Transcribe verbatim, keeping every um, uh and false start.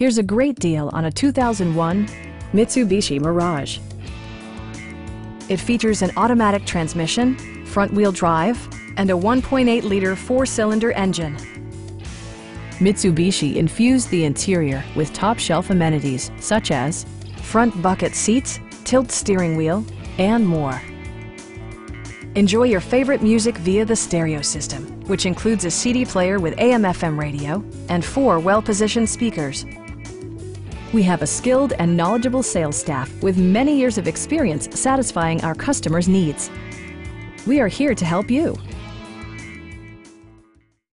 Here's a great deal on a two thousand one Mitsubishi Mirage. It features an automatic transmission, front-wheel drive, and a one point eight liter four-cylinder engine. Mitsubishi infused the interior with top-shelf amenities such as front bucket seats, tilt steering wheel, and more. Enjoy your favorite music via the stereo system, which includes a C D player with A M F M radio and four well-positioned speakers. We have a skilled and knowledgeable sales staff with many years of experience satisfying our customers' needs. We are here to help you.